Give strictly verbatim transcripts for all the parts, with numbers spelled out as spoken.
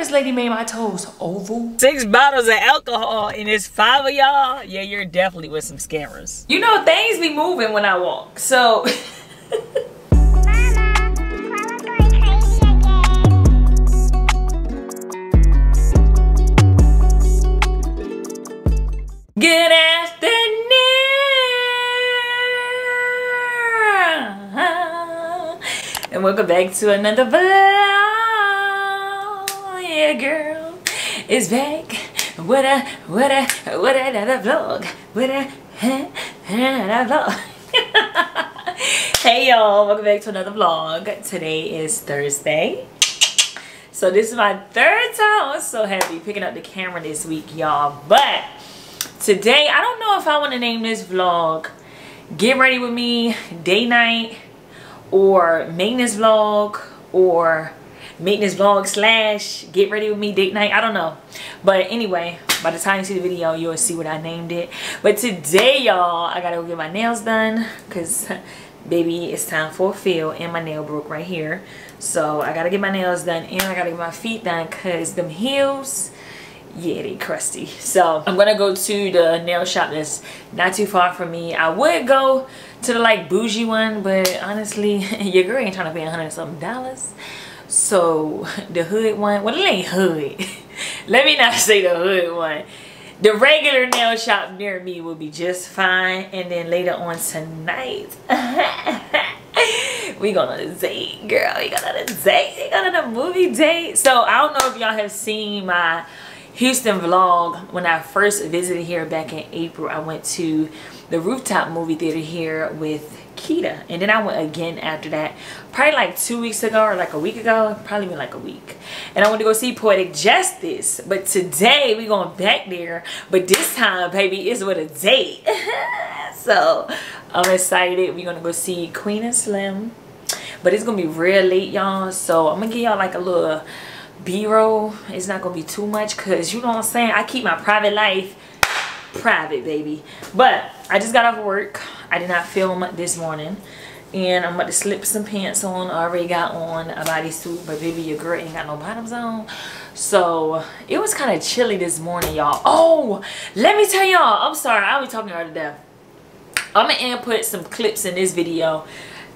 this lady made my toes oval. Six bottles of alcohol and it's five of y'all? Yeah, you're definitely with some scammers. You know, things be moving when I walk, so. Good afternoon, and welcome back to another vlog. Yeah, girl, it's back. What a what a what another vlog. What a another vlog. Hey y'all, welcome back to another vlog. Today is Thursday. So this is my third time. I'm so happy picking up the camera this week, y'all. But today, I don't know if I want to name this vlog Get Ready With Me Day Night, or Maintenance Vlog, or Maintenance Vlog slash Get Ready With Me Date Night. I don't know. But anyway, by the time you see the video, you'll see what I named it. But today, y'all, I gotta go get my nails done because, baby, it's time for a fill and my nail broke right here. So I gotta get my nails done and I gotta get my feet done because them heels, yeah, they crusty. So I'm gonna go to the nail shop that's not too far from me. I would go to the like bougie one, but honestly your girl ain't trying to pay a hundred something dollars. So the hood one, well, it ain't hood. Let me not say the hood one. The regular nail shop near me will be just fine. And then later on tonight we going on a date, girl. We going on a date. We going on a movie date. So I don't know if y'all have seen my Houston vlog. When I first visited here back in April, I went to the rooftop movie theater here with Kita, and then I went again after that probably like two weeks ago or like a week ago, probably been like a week, and I went to go see Poetic Justice. But today we going back there, but this time, baby, is with a date. So I'm excited. We're gonna go see Queen and Slim, but it's gonna be real late, y'all, so I'm gonna give y'all like a little B-roll. It's not gonna be too much because, you know what I'm saying, I keep my private life private, baby. But I just got off of work. I did not film this morning and I'm about to slip some pants on. I already got on a bodysuit, but baby, your girl ain't got no bottoms on. So it was kind of chilly this morning, y'all. Oh, let me tell y'all, I'm sorry, I'll be talking y'all to death. I'm gonna input some clips in this video.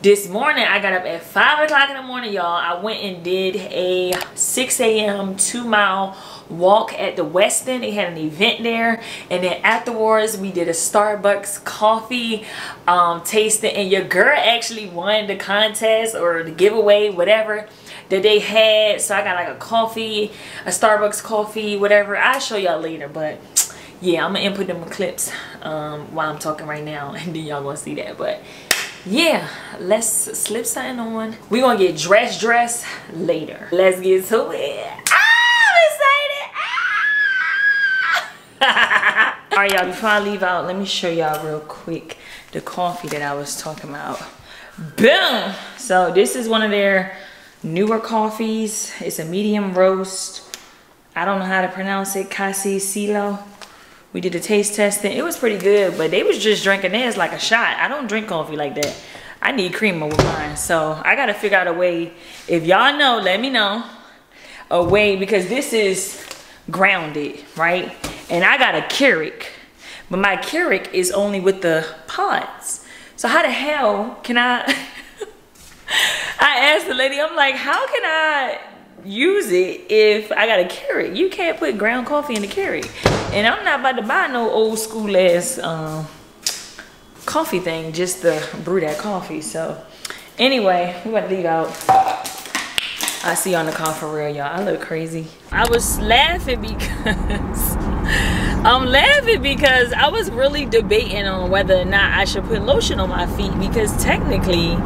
This morning, I got up at five o'clock in the morning, y'all. I went and did a six A M two mile walk at the West End. They had an event there. And then afterwards, we did a Starbucks coffee um, tasting. And your girl actually won the contest or the giveaway, whatever, that they had. So I got like a coffee, a Starbucks coffee, whatever. I'll show y'all later, but yeah, I'm going to input them clips um, while I'm talking right now. And then y'all going to see that, but yeah, let's slip something on. We're gonna get dress dress later. Let's get to it. Ah, I'm excited. Ah! All right, y'all, before I leave out, let me show y'all real quick the coffee that I was talking about. Boom. So this is one of their newer coffees. It's a medium roast. I don't know how to pronounce it. Kasi Silo. We did a taste testing. It was pretty good, but they was just drinking theirs like a shot. I don't drink coffee like that. I need creamer with mine. So I gotta figure out a way. If y'all know, let me know a way, because this is grounded, right? And I got a Keurig, but my Keurig is only with the pods. So how the hell can I, I asked the lady, I'm like, how can I use it if I got a Keurig? You can't put ground coffee in the Keurig, and I'm not about to buy no old school ass um coffee thing just to brew that coffee. So anyway, we're about to leave out. I see you on the car for real, y'all. I look crazy. I was laughing because I'm laughing because I was really debating on whether or not I should put lotion on my feet, because technically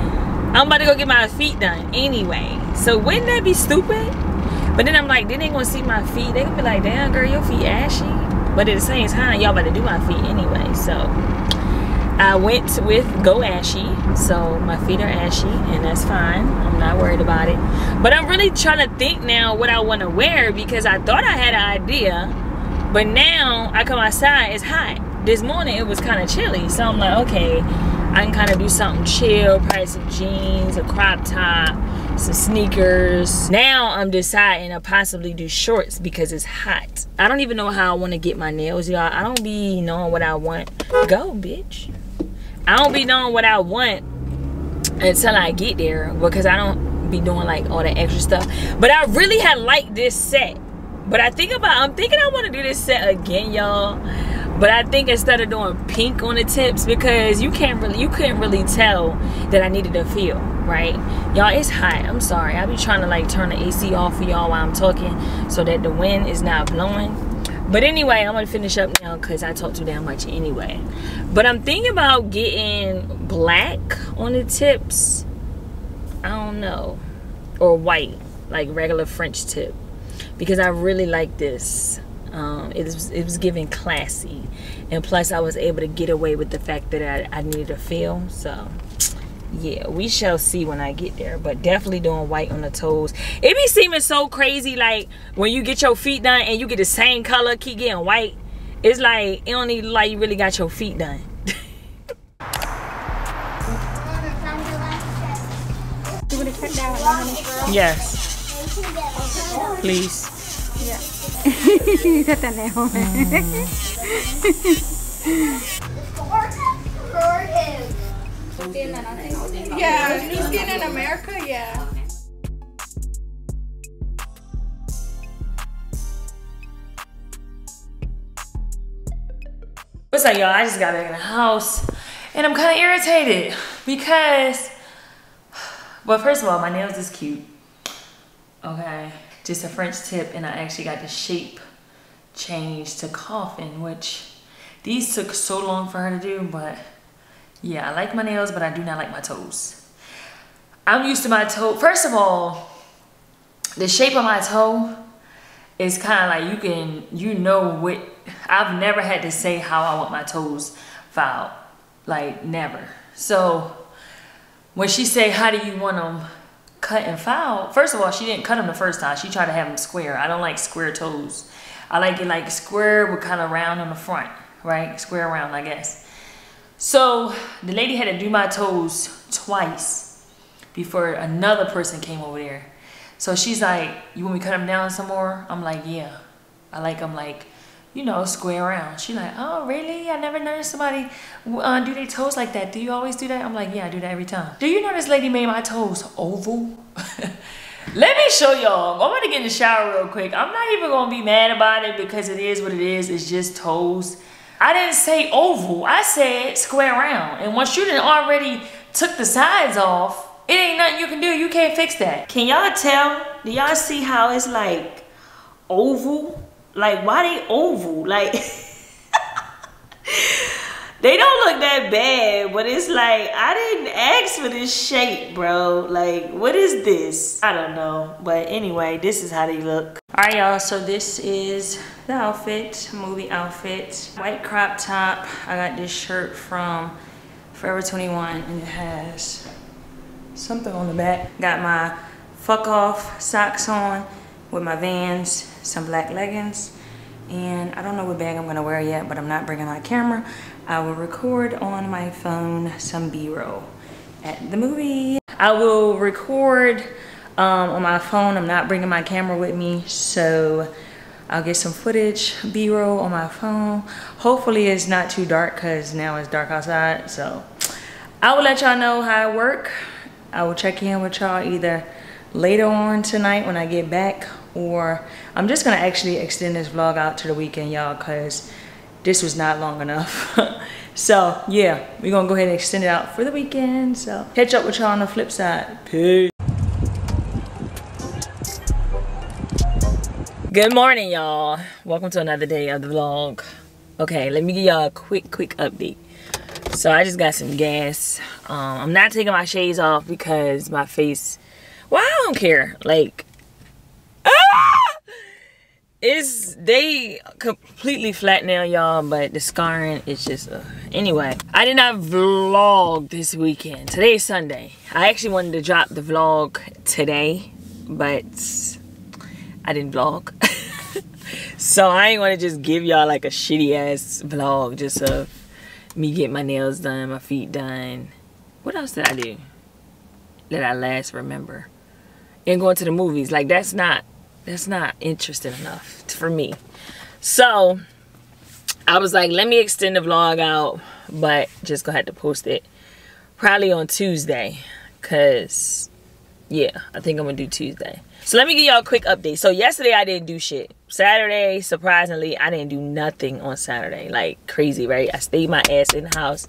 I'm about to go get my feet done anyway. So wouldn't that be stupid? But then I'm like, then they gonna see my feet. They gonna be like, damn girl, your feet ashy. But at the same time, y'all about to do my feet anyway. So I went with Go Ashy. So my feet are ashy and that's fine. I'm not worried about it. But I'm really trying to think now what I wanna wear, because I thought I had an idea, but now I come outside, it's hot. This morning it was kinda chilly. So I'm like, okay, I can kind of do something chill, probably some jeans, a crop top, some sneakers. Now I'm deciding to possibly do shorts because it's hot. I don't even know how I want to get my nails, y'all. I don't be knowing what I want. Go, bitch. I don't be knowing what I want until I get there, because I don't be doing like all that extra stuff. But I really had liked this set. But I think about, I'm thinking I want to do this set again, y'all. But I think instead of doing pink on the tips, because you can't really, you couldn't really tell that I needed a feel, right? Y'all, it's hot. I'm sorry. I be trying to like turn the A C off for y'all while I'm talking so that the wind is not blowing. But anyway, I'm gonna finish up now because I talk too damn much anyway. But I'm thinking about getting black on the tips. I don't know. Or white, like regular French tip. Because I really like this. Um, it, was, it was giving classy, and plus I was able to get away with the fact that I, I needed a film. So yeah, we shall see when I get there, but definitely doing white on the toes. It be seeming so crazy, like when you get your feet done and you get the same color, keep getting white. It's like it don't even like you really got your feet done. Yes, please. Yeah. Yeah, he's getting in America, yeah. What's up, y'all? I just got back in the house and I'm kind of irritated because, well, first of all, my nails is cute. Okay. Just a French tip, and I actually got the shape changed to coffin, which these took so long for her to do, but yeah, I like my nails, but I do not like my toes. I'm used to my toe. First of all, the shape of my toe is kind of like you can, you know what, I've never had to say how I want my toes filed, like never. So when she say, how do you want them cut and file? First of all, she didn't cut them the first time. She tried to have them square. I don't like square toes. I like it like square with kind of round on the front, right? Square round, I guess. So the lady had to do my toes twice before another person came over there. So she's like, you want me to cut them down some more? I'm like, yeah. I like them like, you know, square round. She like, oh, really? I never noticed somebody uh, do their toes like that. Do you always do that? I'm like, yeah, I do that every time. Do you know this lady made my toes oval? Let me show y'all. I'm gonna get in the shower real quick. I'm not even gonna be mad about it because it is what it is. It's just toes. I didn't say oval. I said square round. And once you done already took the sides off, it ain't nothing you can do. You can't fix that. Can y'all tell? Do y'all see how it's like oval? Like, why they oval? Like, they don't look that bad, but it's like, I didn't ask for this shape, bro. Like, what is this? I don't know. But anyway, this is how they look. All right, y'all. So this is the outfit, movie outfit. White crop top. I got this shirt from Forever twenty-one, and it has something on the back. Got my fuck off socks on with my Vans, some black leggings, and I don't know what bag I'm gonna wear yet, but I'm not bringing my camera. I will record on my phone some B-roll at the movie. I will record um, on my phone. I'm not bringing my camera with me, so I'll get some footage, B-roll on my phone. Hopefully it's not too dark because now it's dark outside, so I will let y'all know how I work. I will check in with y'all either later on tonight when I get back, or I'm just gonna actually extend this vlog out to the weekend, y'all, because this was not long enough. So yeah, we're gonna go ahead and extend it out for the weekend, so catch up with y'all on the flip side. Peace. Good morning, y'all. Welcome to another day of the vlog. Okay, let me give y'all a quick quick update. So I just got some gas. um I'm not taking my shades off because my face, well, I don't care. Like, ah! It's, they completely flat now, y'all, but the scarring is just, uh, anyway. I did not vlog this weekend. Today's Sunday. I actually wanted to drop the vlog today, but I didn't vlog. So I ain't want to just give y'all like a shitty ass vlog just of me getting my nails done, my feet done. What else did I do that I last remember? and going to the movies. Like, that's not, that's not interesting enough for me. So I was like, let me extend the vlog out, but just gonna have to post it probably on Tuesday, because yeah, I think I'm gonna do Tuesday. So let me give y'all a quick update. So yesterday I didn't do shit. Saturday, surprisingly, I didn't do nothing on Saturday. Like, crazy, right? I stayed my ass in the house.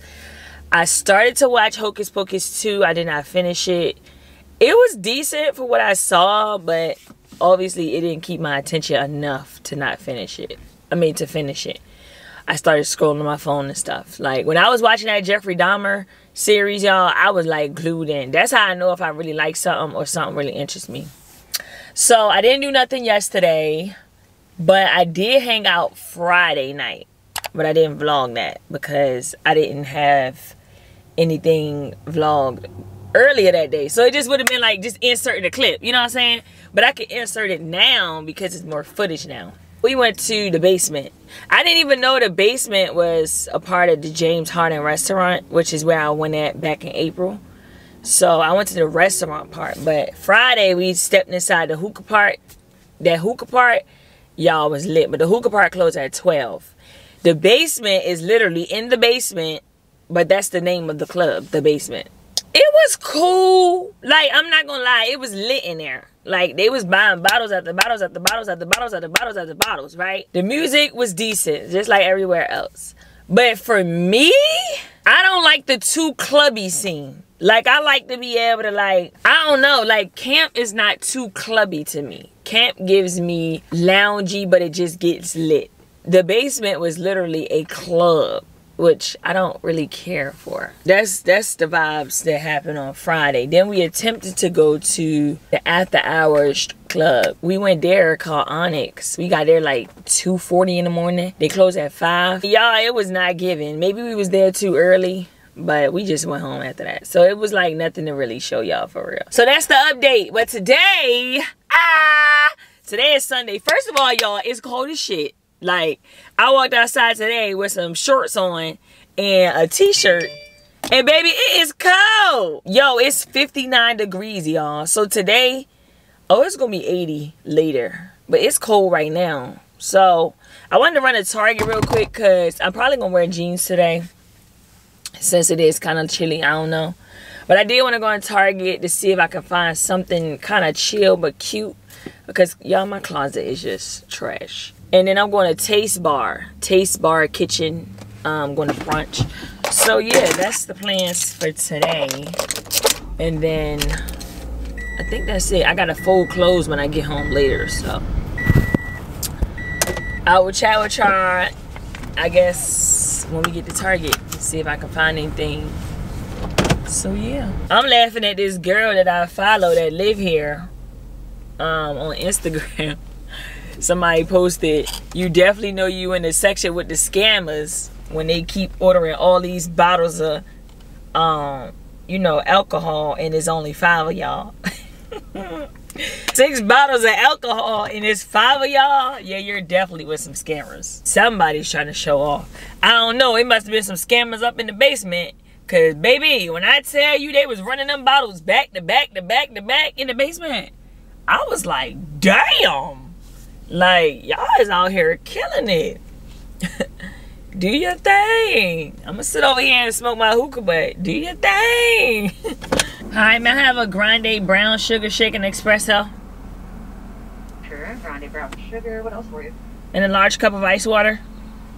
I started to watch Hocus Pocus two. I did not finish it. It was decent for what I saw, but obviously it didn't keep my attention enough to not finish it. I mean, to finish it. I started scrolling on my phone and stuff. Like, when I was watching that Jeffrey Dahmer series, y'all, I was like glued in. That's how I know if I really like something or something really interests me. So I didn't do nothing yesterday, but I did hang out Friday night. But I didn't vlog that because I didn't have anything vlogged earlier that day. So it just would have been like just inserting a clip, you know what I'm saying? But I could insert it now because it's more footage now. We went to the basement. I didn't even know the basement was a part of the James Harden restaurant, which is where I went at back in April. So I went to the restaurant part. But Friday, we stepped inside the hookah part. That hookah part, y'all, was lit. But the hookah part closed at twelve. The basement is literally in the basement, but that's the name of the club, the basement. It was cool. Like, I'm not gonna lie, it was lit in there. Like, they was buying bottles after bottles after bottles after bottles after bottles after bottles, right? The music was decent, just like everywhere else. But for me, I don't like the too clubby scene. Like, I like to be able to, like, I don't know. Like, camp is not too clubby to me. Camp gives me loungy, but it just gets lit. The basement was literally a club, which I don't really care for. That's that's the vibes that happened on Friday. Then we attempted to go to the after hours club. We went there called Onyx. We got there like two forty in the morning. They closed at five. Y'all, it was not giving. Maybe we was there too early, but we just went home after that. So it was like nothing to really show y'all for real. So that's the update. But today, ah, today is Sunday. First of all, y'all, it's cold as shit. Like, I walked outside today with some shorts on and a t-shirt, and baby, it is cold. Yo, it's fifty-nine degrees, y'all. So today, oh, it's gonna be eighty later, but it's cold right now. So I wanted to run to Target real quick because I'm probably gonna wear jeans today since it is kind of chilly. I don't know, but I did want to go on Target to see if I can find something kind of chill but cute, because y'all, my closet is just trash. And then I'm going to Taste Bar. Taste Bar Kitchen. I'm going to brunch. So, yeah, that's the plans for today. And then I think that's it. I got to fold clothes when I get home later. So, I will chat with y'all, I guess, when we get to Target. See if I can find anything. So, yeah. I'm laughing at this girl that I follow that live here um, on Instagram. Somebody posted, you definitely know you in the section with the scammers when they keep ordering all these bottles of, um, you know, alcohol, and it's only five of y'all. Six bottles of alcohol and it's five of y'all? Yeah, you're definitely with some scammers. Somebody's trying to show off. I don't know. It must have been some scammers up in the basement. Because, baby, when I tell you they was running them bottles back to back to back to back in the basement, I was like, damn. Like, y'all is out here killing it. Do your thing. I'm gonna sit over here and smoke my hookah, but do your thing. Hi, may I have a grande brown sugar shake and espresso? Sure, grande brown sugar. What else for you? And a large cup of ice water.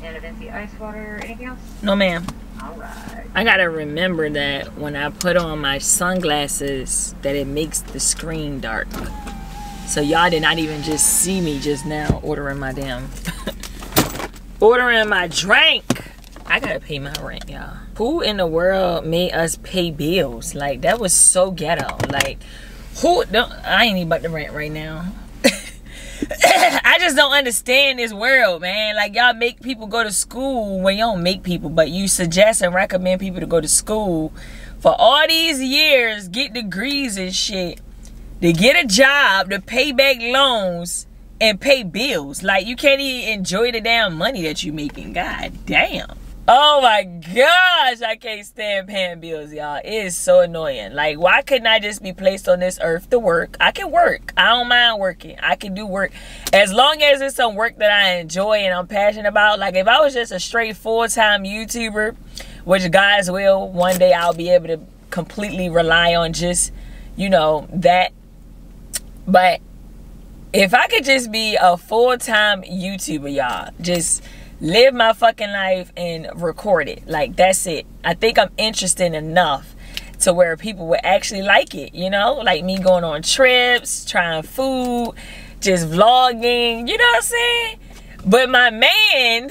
And a venti ice water. Anything else? No, ma'am. All right. I gotta remember that when I put on my sunglasses, that it makes the screen dark. So y'all did not even just see me just now ordering my damn, ordering my drink. I gotta pay my rent, y'all. Who in the world made us pay bills? Like, that was so ghetto. Like, who, don't, I ain't even about to rent right now. I just don't understand this world, man. Like, y'all make people go to school when you don't make people, but you suggest and recommend people to go to school for all these years, get degrees and shit, to get a job, to pay back loans, and pay bills. Like, you can't even enjoy the damn money that you're making. God damn. Oh my gosh, I can't stand paying bills, y'all. It is so annoying. Like, why couldn't I just be placed on this earth to work? I can work. I don't mind working. I can do work. As long as it's some work that I enjoy and I'm passionate about. Like, if I was just a straight full-time YouTuber, which guys will, one day I'll be able to completely rely on just, you know, that. But if I could just be a full-time YouTuber, y'all, just live my fucking life and record it. Like, that's it. I think I'm interesting enough to where people would actually like it, you know? Like, me going on trips, trying food, just vlogging, you know what I'm saying? But my man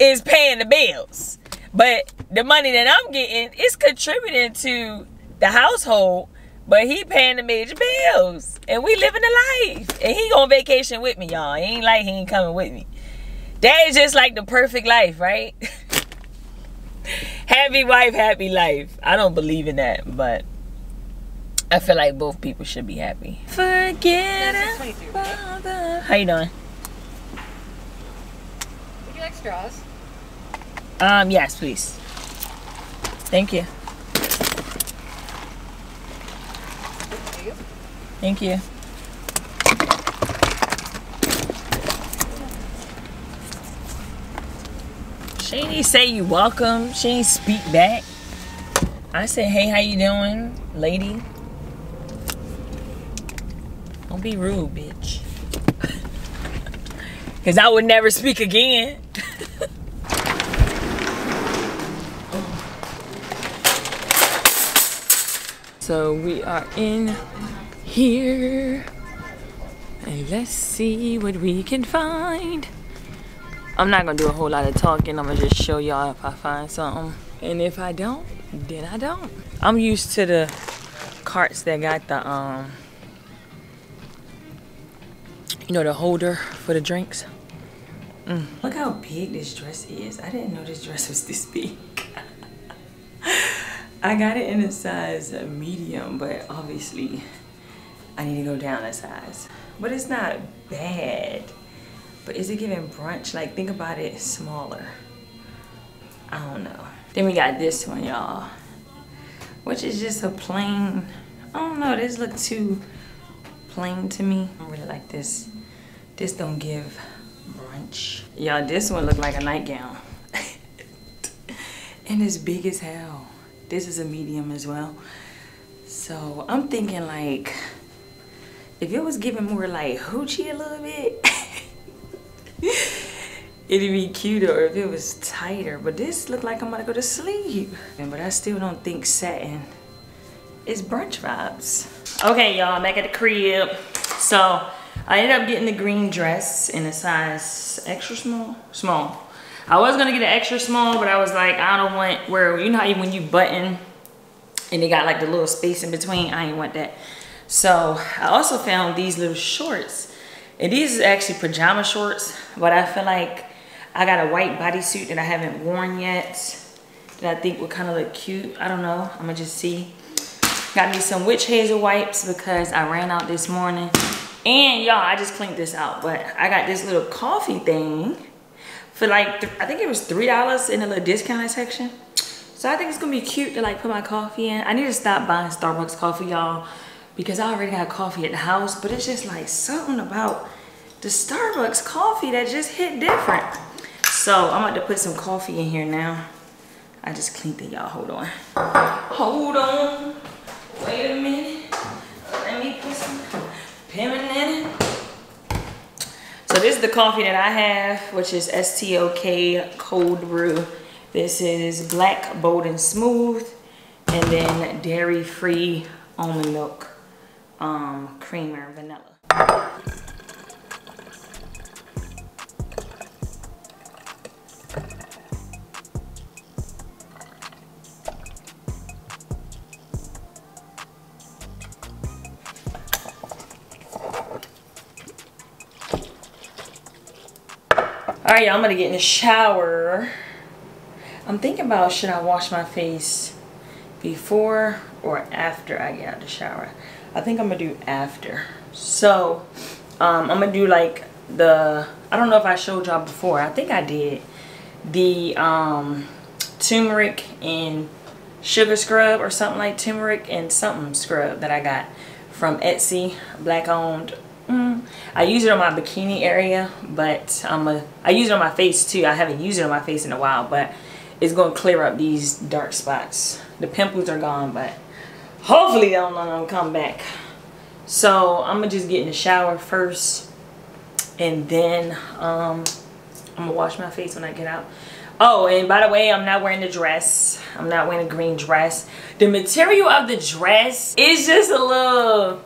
is paying the bills. But the money that I'm getting is contributing to the household, but he paying the major bills. And we living the life. And he on vacation with me, y'all. It ain't like he ain't coming with me. That is just like the perfect life, right? Happy wife, happy life. I don't believe in that, but I feel like both people should be happy. Forget about the... How you doing? Would you like straws? Um, yes, please. Thank you. Thank you. She ain't say you welcome. She ain't speak back. I said, hey, how you doing, lady? Don't be rude, bitch. Because I would never speak again. So we are in here. And let's see what we can find. I'm not gonna do a whole lot of talking. I'm gonna just show y'all if I find something. And if I don't, then I don't. I'm used to the carts that got the, um, you know, the holder for the drinks. Mm. Look how big this dress is. I didn't know this dress was this big. I got it in a size medium, but obviously I need to go down a size. But it's not bad. But is it giving brunch? Like, think about it smaller. I don't know. Then we got this one, y'all. Which is just a plain, I don't know, this look too plain to me. I don't really like this. This don't give brunch. Y'all, this one look like a nightgown. And it's big as hell. This is a medium as well. So I'm thinking, like, if it was giving more like hoochie a little bit, it'd be cuter, or if it was tighter. But this looked like I'm gonna go to sleep. But I still don't think satin is brunch vibes. Okay, y'all, I'm back at the crib. So I ended up getting the green dress in a size extra small, small. I was gonna get an extra small, but I was like, I don't want where, you know how when you button and they got like the little space in between, I ain't want that. So I also found these little shorts. And these is actually pajama shorts, but I feel like I got a white bodysuit that I haven't worn yet that I think would kind of look cute. I don't know. I'm gonna just see. Got me some witch hazel wipes because I ran out this morning. And y'all, I just cleaned this out, but I got this little coffee thing for like, th I think it was three dollars in a little discounted section. So I think it's gonna be cute to like put my coffee in. I need to stop buying Starbucks coffee, y'all, because I already got coffee at the house, but it's just like something about the Starbucks coffee that just hit different. So I'm about to put some coffee in here now. I just cleaned it, y'all, hold on. Hold on, wait a minute. Let me put some peppermint in it. So this is the coffee that I have, which is S T O K cold brew. This is black, bold and smooth, and then dairy-free almond milk. Um, creamer, vanilla. All right, y'all, I'm gonna get in the shower. I'm thinking about, should I wash my face before or after I get out of the shower? I think I'm gonna do after. So um, I'm gonna do like the, I don't know if I showed y'all before, I think I did, the um, turmeric and sugar scrub, or something like turmeric and something scrub that I got from Etsy, black owned. Mm, I use it on my bikini area, but I'm a, I use it on my face too. I haven't used it on my face in a while, but it's going to clear up these dark spots. The pimples are gone, but hopefully they don't, don't come back. So I'm going to just get in the shower first, and then um, I'm going to wash my face when I get out. Oh, and by the way, I'm not wearing the dress. I'm not wearing a green dress. The material of the dress is just a little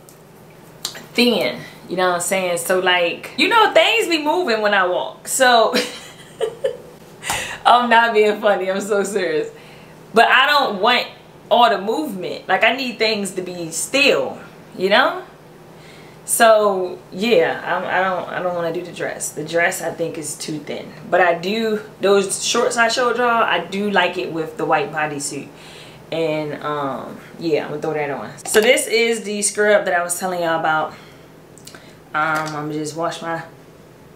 thin. You know what I'm saying? So, like, you know, things be moving when I walk. So, I'm not being funny. I'm so serious. But I don't want all the movement. Like, I need things to be still, you know? So, yeah, I'm, I don't, I don't want to do the dress. The dress, I think, is too thin. But I do, those shorts I showed y'all, I do like it with the white bodysuit. And, um, yeah, I'm going to throw that on. So, this is the scrub that I was telling y'all about. Um, I'm just wash my,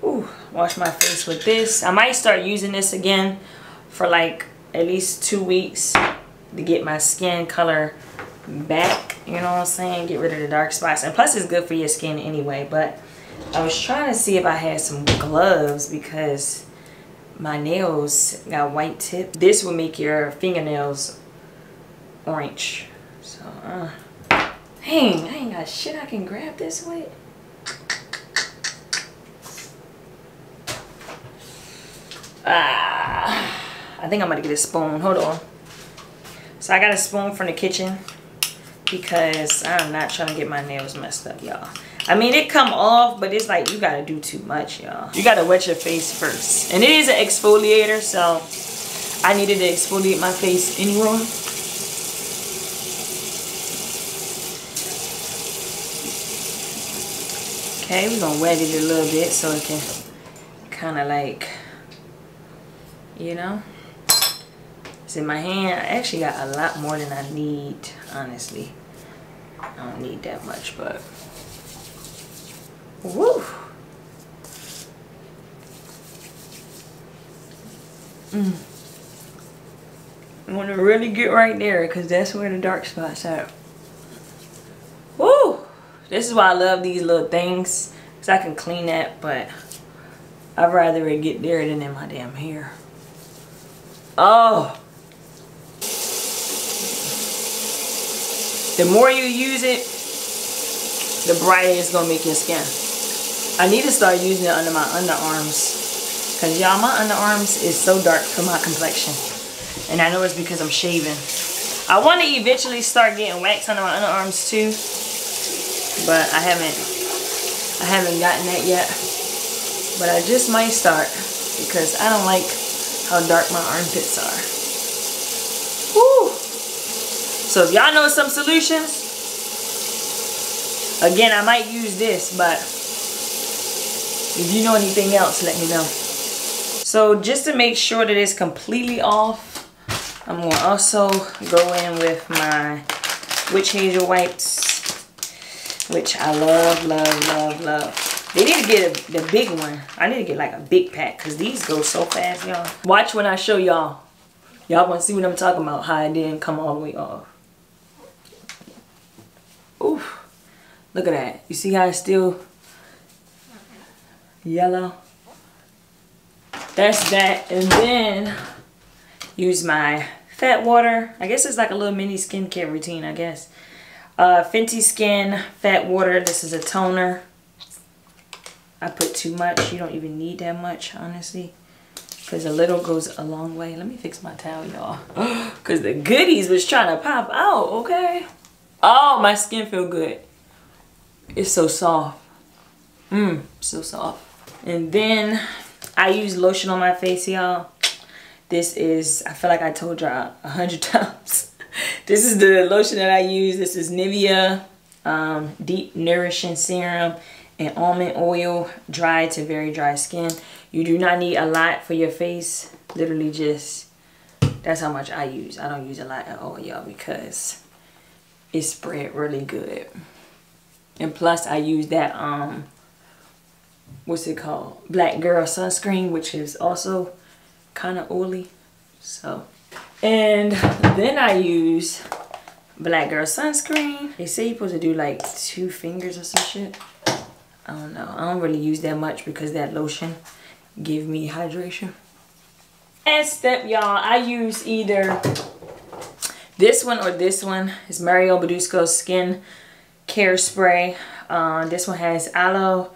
ooh, wash my face with this. I might start using this again for like at least two weeks to get my skin color back. You know what I'm saying? Get rid of the dark spots. And plus, it's good for your skin anyway. But I was trying to see if I had some gloves because my nails got white tip. This will make your fingernails orange. So, uh, dang, I ain't got shit I can grab this with. Ah, I think I'm gonna get a spoon. Hold on. So I got a spoon from the kitchen because I'm not trying to get my nails messed up, y'all. I mean, it come off, but it's like you gotta do too much, y'all. You gotta wet your face first, and it is an exfoliator, so I needed to exfoliate my face anyway. Okay, we're gonna wet it a little bit so it can kind of like, you know, it's in my hand. I actually got a lot more than I need, honestly. I don't need that much, but woo. Mm. I want to really get right there because that's where the dark spots are. Woo! This is why I love these little things, because I can clean that, but I'd rather it get there than in my damn hair. Oh, the more you use it, the brighter it's gonna make your skin. I need to start using it under my underarms, cause y'all, my underarms is so dark for my complexion, and I know it's because I'm shaving. I want to eventually start getting wax under my underarms too, but I haven't I haven't gotten that yet. But I just might start because I don't like how dark my armpits are. Woo! So if y'all know some solutions, again, I might use this, but if you know anything else, let me know. So just to make sure that it's completely off, I'm gonna also go in with my witch hazel wipes, which I love, love, love, love. They need to get a, the big one. I need to get like a big pack because these go so fast, y'all. Watch when I show y'all. Y'all want to see what I'm talking about, how it didn't come all the way off. Oof. Look at that. You see how it's still yellow? That's that. And then use my fat water. I guess it's like a little mini skincare routine, I guess. Uh, Fenty Skin Fat Water. This is a toner. I put too much. You don't even need that much, honestly, because a little goes a long way. Let me fix my towel, y'all, because the goodies was trying to pop out, okay? Oh, my skin feel good. It's so soft. Mmm, so soft. And then I use lotion on my face, y'all. This is, I feel like I told y'all a hundred times. This is the lotion that I use. This is Nivea um, Deep Nourishing Serum and almond oil, dry to very dry skin. You do not need a lot for your face. Literally just, that's how much I use. I don't use a lot at all, y'all, because it spread really good. And plus I use that, um, what's it called? Black Girl Sunscreen, which is also kind of oily. So, and then I use Black Girl Sunscreen. They say you're supposed to do like two fingers or some shit. I don't know. I don't really use that much because that lotion give me hydration. And step, y'all, I use either this one or this one. It's Mario Badescu Skin Care Spray. Uh, this one has aloe,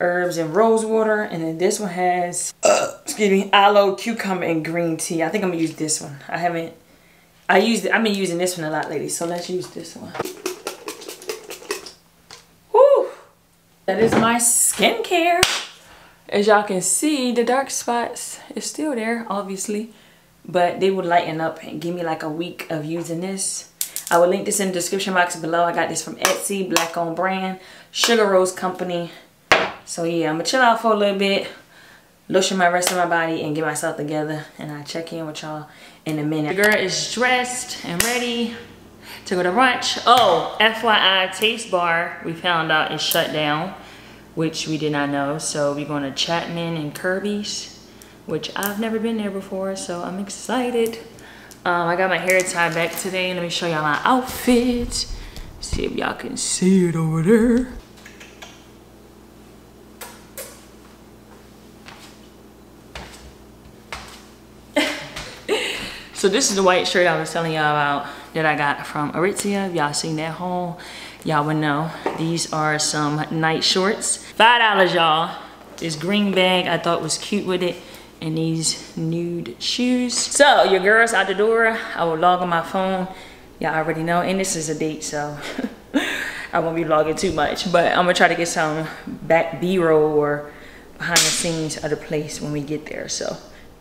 herbs, and rose water. And then this one has, uh, excuse me, aloe, cucumber, and green tea. I think I'm gonna use this one. I haven't, I used, I've been using this one a lot lately. So let's use this one. Woo! That is my skincare. As y'all can see, the dark spots is still there, obviously, but they will lighten up and give me like a week of using this. I will link this in the description box below. I got this from Etsy, black on brand, Sugar Rose Company. So yeah, I'm gonna chill out for a little bit, lotion my rest of my body, and get myself together, and I'll check in with y'all in a minute. The girl is dressed and ready to go to brunch. Oh, F Y I, Taste Bar, we found out, is shut down, which we did not know. So we're going to Chapman and Kirby's, which I've never been there before, so I'm excited. Um, I got my hair tied back today. Let me show y'all my outfit. See if y'all can see it over there. So this is the white shirt I was telling y'all about that I got from Aritzia. If y'all seen that haul, y'all would know. These are some night shorts. five dollars, y'all. This green bag I thought was cute with it. And these nude shoes. So your girl's out the door. I will log on my phone. Y'all already know. And this is a date, so I won't be vlogging too much. But I'm gonna try to get some back B-roll or behind the scenes of the place when we get there. So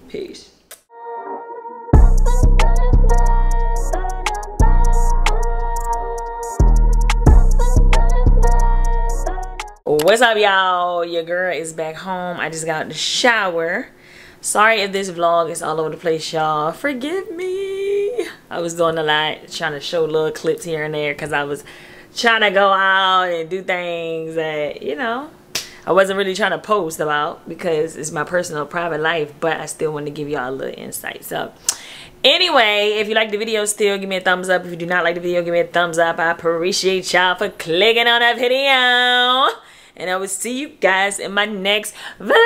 peace. What's up, y'all? Your girl is back home. I just got out the shower. Sorry if this vlog is all over the place, y'all. Forgive me. I was doing a lot, trying to show little clips here and there because I was trying to go out and do things that, you know, I wasn't really trying to post about because it's my personal private life, but I still want to give y'all a little insight. So anyway, if you like the video, still give me a thumbs up. If you do not like the video, give me a thumbs up. I appreciate y'all for clicking on that video. And I will see you guys in my next vlog.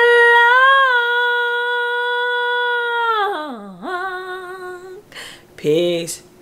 Peace.